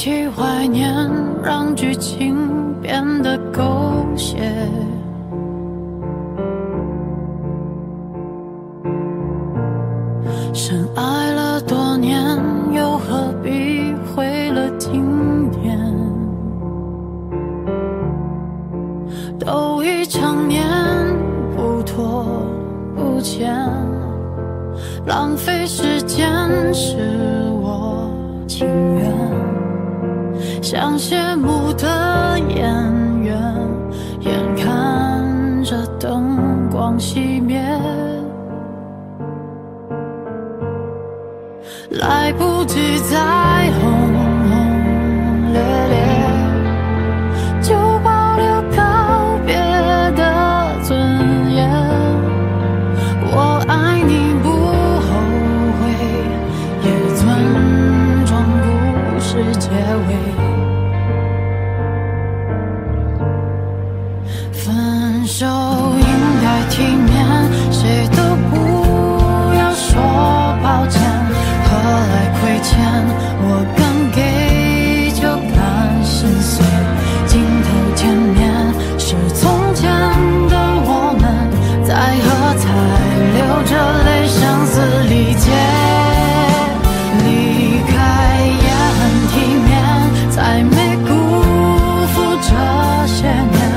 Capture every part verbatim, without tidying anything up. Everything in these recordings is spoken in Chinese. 起怀念，让剧情变得狗血。深爱了多年，又何必毁了经典？都已成年，不拖不欠，浪费时间是我情愿。 像谢幕的演员，眼看着灯光熄灭，来不及再轰轰烈烈，就保留告别的尊严。我爱你不后悔，也尊重故事结尾。 就应该体面，谁都不要说抱歉，何来亏欠？我敢给就敢心碎，镜头前面是从前的我们，在喝彩，流着泪，声嘶力竭，离开也很体面，才没辜负这些年。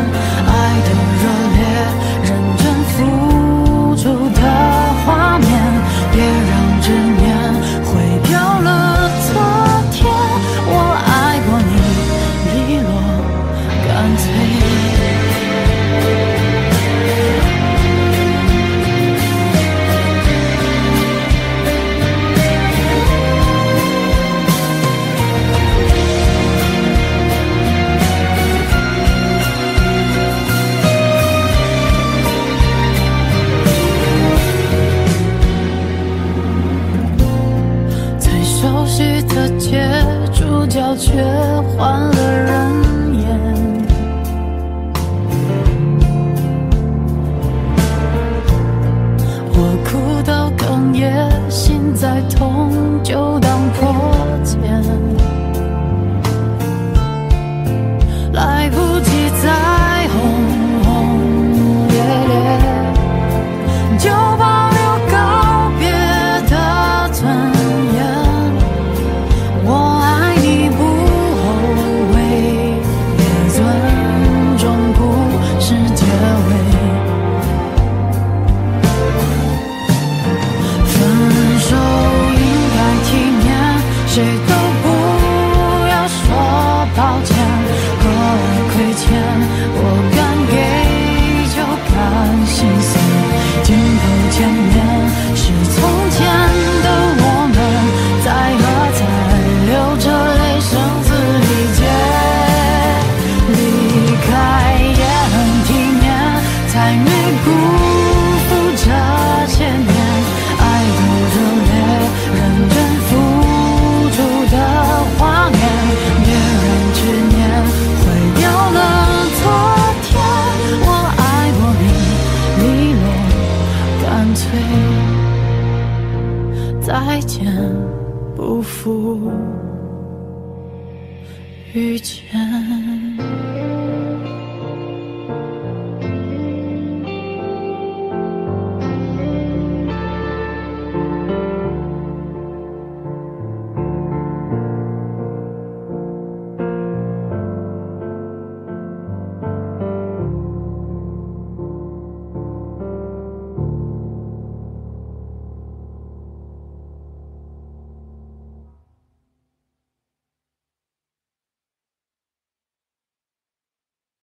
却换了人演，我哭到哽咽，心再痛就当破茧，来不及再轰轰烈烈，就保留告别的尊严。我。 谁都不要说抱歉，何来亏欠？我敢给就敢心碎，镜头前面是从前的我们，在喝彩，流着泪，声嘶力竭，离开也很体面，才没辜负这些年。 再见，不负遇见。